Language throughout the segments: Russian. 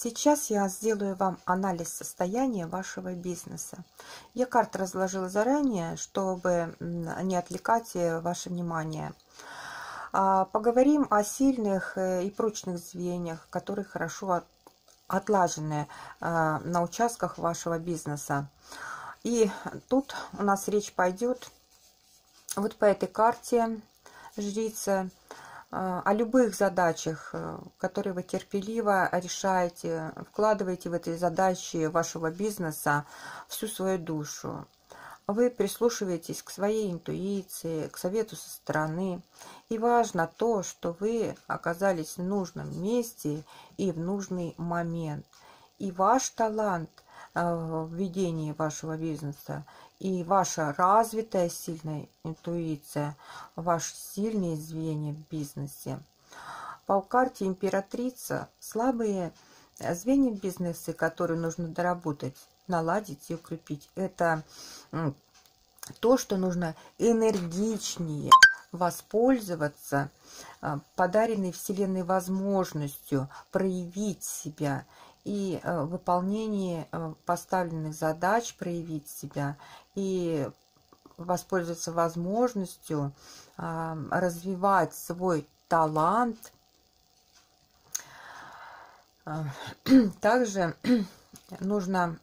Сейчас я сделаю вам анализ состояния вашего бизнеса. Я карты разложила заранее, чтобы не отвлекать ваше внимание. Поговорим о сильных и прочных звеньях, которые хорошо отлажены на участках вашего бизнеса. И тут у нас речь пойдет вот по этой карте жрица о любых задачах, которые вы терпеливо решаете, вкладываете в эти задачи вашего бизнеса всю свою душу. Вы прислушиваетесь к своей интуиции, к совету со стороны. И важно то, что вы оказались в нужном месте и в нужный момент. И ваш талант в ведении вашего бизнеса, и ваша развитая сильная интуиция, ваши сильные звенья в бизнесе. По карте императрица слабые звенья в бизнесе, которые нужно доработать, наладить и укрепить. Это то, что нужно энергичнее воспользоваться подаренной Вселенной возможностью проявить себя и в выполнении поставленных задач проявить себя и воспользоваться возможностью развивать свой талант. Также нужно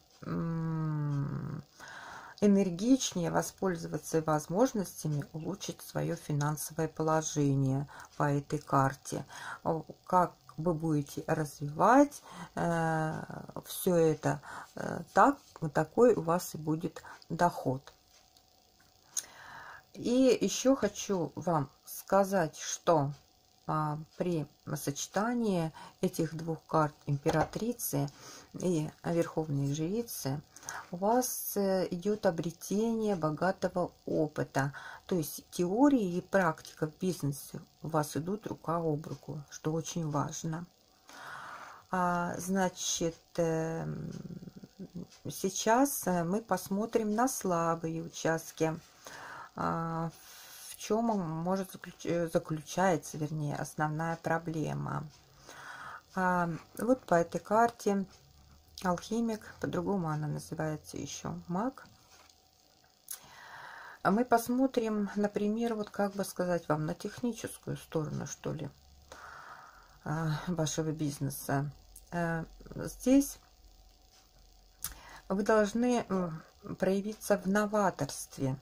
энергичнее воспользоваться возможностями улучшить свое финансовое положение по этой карте. Как вы будете развивать все это, такой у вас и будет доход. И еще хочу вам сказать, что при сочетании этих двух карт императрицы и верховной жрицы у вас идет обретение богатого опыта. То есть теория и практика в бизнесе у вас идут рука об руку, что очень важно. Значит, сейчас мы посмотрим на слабые участки. В чем может заключается, вернее, основная проблема. Вот по этой карте алхимик, по-другому она называется еще маг. А мы посмотрим, например, вот как бы сказать вам, на техническую сторону, что ли, вашего бизнеса. Здесь вы должны проявиться в новаторстве,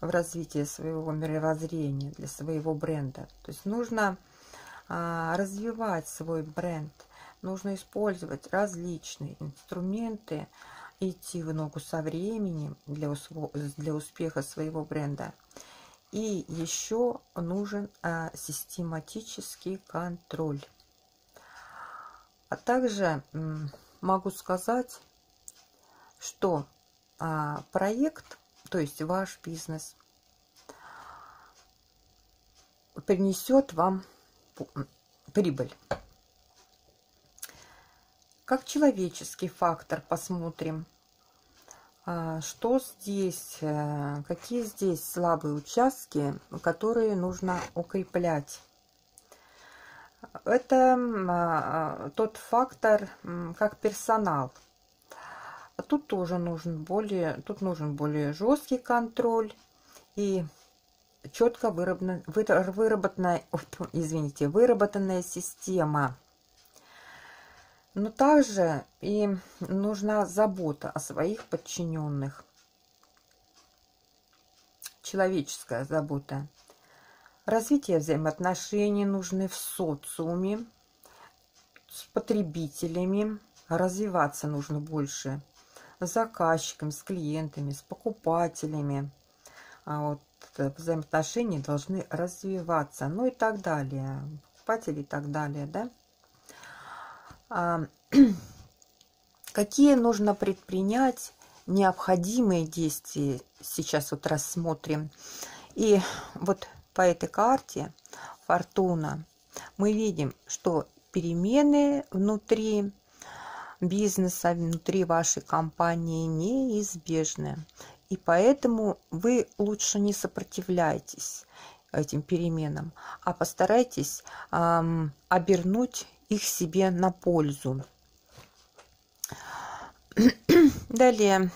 в развитии своего мировоззрения, для своего бренда. То есть нужно развивать свой бренд, нужно использовать различные инструменты, идти в ногу со временем для успеха своего бренда. И еще нужен систематический контроль. А также могу сказать, что проект, то есть ваш бизнес, принесет вам прибыль. Как человеческий фактор посмотрим, что здесь, какие здесь слабые участки, которые нужно укреплять. Это тот фактор, как персонал. Тут тоже нужен более жесткий контроль и четко выработанная система. Но также и нужна забота о своих подчиненных. Человеческая забота. Развитие взаимоотношений нужны в социуме, с потребителями. Развиваться нужно больше. С заказчиками, с клиентами, с покупателями. Вот, взаимоотношения должны развиваться. Ну и так далее. Покупатели и так далее, да? Какие нужно предпринять необходимые действия, сейчас вот рассмотрим. И вот по этой карте «Фортуна» мы видим, что перемены внутри бизнеса, внутри вашей компании неизбежны. И поэтому вы лучше не сопротивляйтесь этим переменам, а постарайтесь обернуть их себе на пользу. Далее.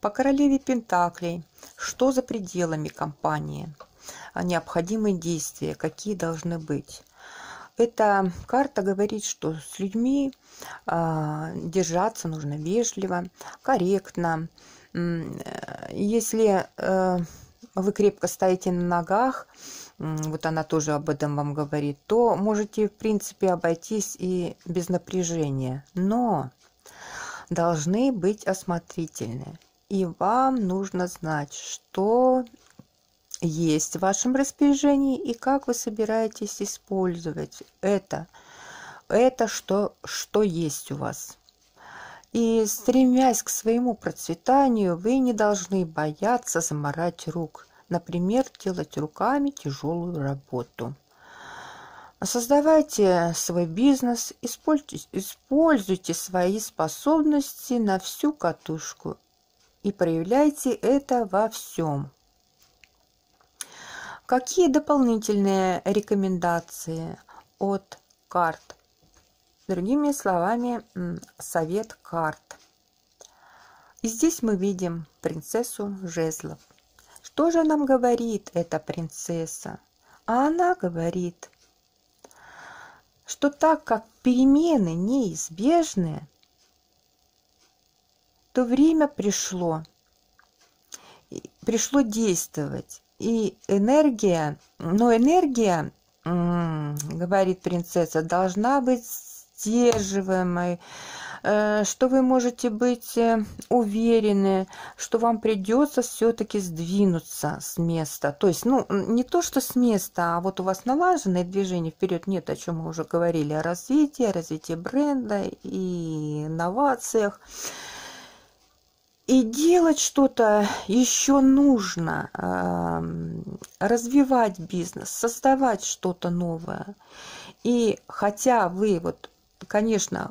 По королеве пентаклей. Что за пределами компании? Необходимые действия. Какие должны быть? Эта карта говорит, что с людьми держаться нужно вежливо, корректно. Если вы крепко стоите на ногах, вот она тоже об этом вам говорит, то можете, в принципе, обойтись и без напряжения. Но должны быть осмотрительны. И вам нужно знать, что есть в вашем распоряжении и как вы собираетесь использовать это что есть у вас. И стремясь к своему процветанию, вы не должны бояться заморать рук. Например, делать руками тяжелую работу. Создавайте свой бизнес, используйте свои способности на всю катушку и проявляйте это во всем. Какие дополнительные рекомендации от карт? Другими словами, совет карт. И здесь мы видим принцессу жезлов. Что же нам говорит эта принцесса? А она говорит, что так как перемены неизбежны, то время пришло действовать. И энергия, говорит принцесса, должна быть сдерживаемой, что вы можете быть уверены, что вам придется все-таки сдвинуться с места. То есть, не то, что с места, а вот у вас налаженное движение вперед, нет, о чем мы уже говорили, о развитии бренда и инновациях. И делать что-то еще нужно, развивать бизнес, создавать что-то новое. И хотя вы, вот, конечно,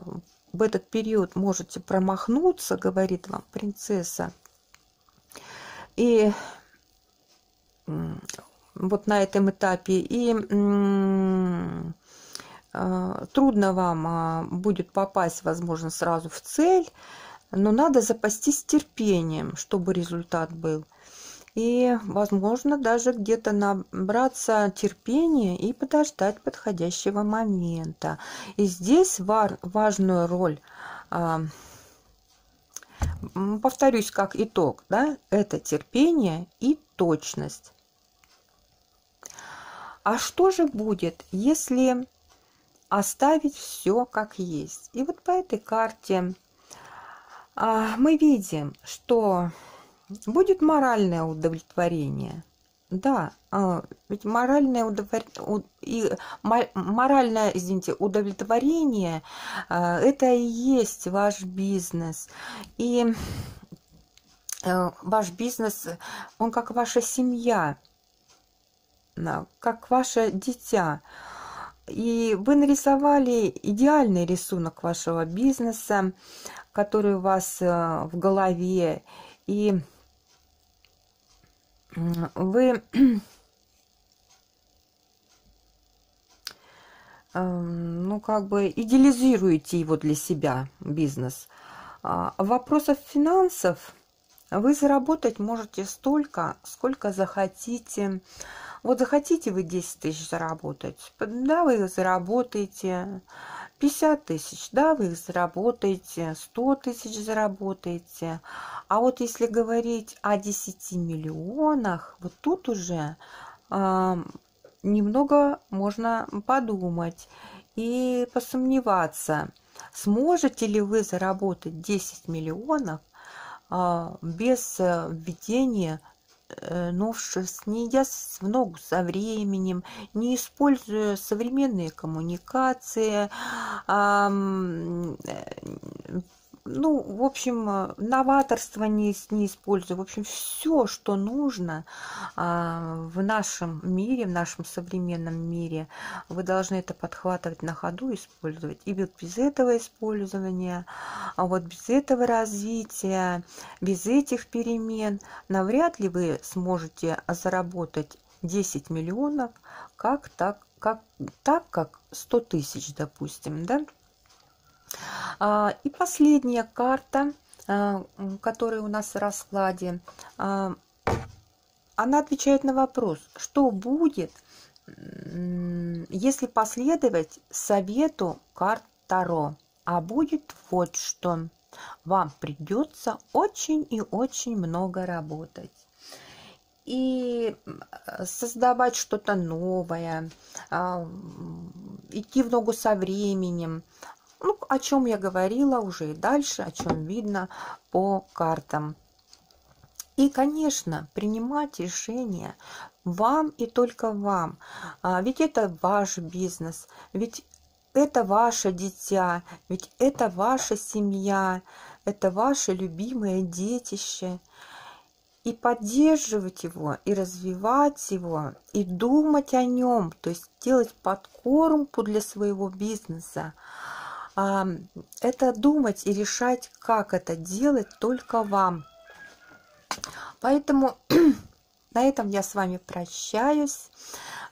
в этот период можете промахнуться, говорит вам принцесса, и вот на этом этапе, и трудно вам будет попасть, возможно, сразу в цель, но надо запастись терпением, чтобы результат был. И, возможно, даже где-то набраться терпения и подождать подходящего момента. И здесь важную роль, повторюсь, как итог, да, это терпение и точность. А что же будет, если оставить все как есть? И вот по этой карте мы видим, что будет моральное удовлетворение. Да, ведь моральное удовлетворение – это и есть ваш бизнес. И ваш бизнес, он как ваша семья, как ваше дитя. И вы нарисовали идеальный рисунок вашего бизнеса, который у вас в голове, и вы как бы идеализируете его для себя, бизнес. Вопросов финансов вы заработать можете столько, сколько захотите. Вот захотите вы 10 тысяч заработать, да, вы их заработаете. 50 тысяч, да, вы их заработаете. 100 тысяч заработаете. А вот если говорить о 10 миллионах, вот тут уже немного можно подумать и посомневаться, сможете ли вы заработать 10 миллионов без введения новшеств, не идя в ногу со временем, не используя современные коммуникации, в общем, новаторство не используя, в общем, все, что нужно в нашем мире, в нашем современном мире, вы должны это подхватывать на ходу, использовать. И вот без этого использования, без этого развития, без этих перемен, навряд ли вы сможете заработать 10 миллионов, как 100 тысяч, допустим, да? И последняя карта, которая у нас в раскладе, она отвечает на вопрос, что будет, если последовать совету карт Таро. А будет вот что. Вам придется очень и очень много работать. И создавать что-то новое, идти в ногу со временем. Ну, о чем я говорила уже и дальше, о чем видно по картам. И, конечно, принимать решения вам и только вам. Ведь это ваш бизнес, ведь это ваше дитя, ведь это ваша семья, это ваше любимое детище. И поддерживать его, и развивать его, и думать о нем, то есть делать подкормку для своего бизнеса. Это думать и решать, как это делать, только вам. Поэтому на этом я с вами прощаюсь.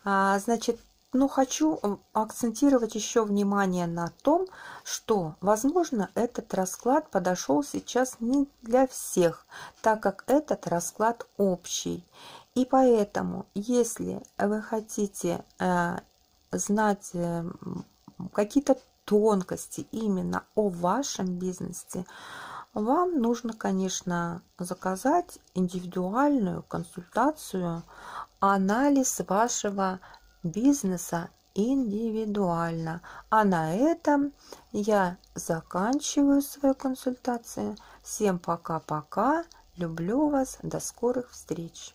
Значит, ну, хочу акцентировать еще внимание на том, что, возможно, этот расклад подошел сейчас не для всех, так как этот расклад общий. И поэтому, если вы хотите знать какие-то тонкости именно о вашем бизнесе, вам нужно, конечно, заказать индивидуальную консультацию, анализ вашего бизнеса индивидуально. А на этом я заканчиваю свою консультацию. Всем пока-пока. Люблю вас. До скорых встреч.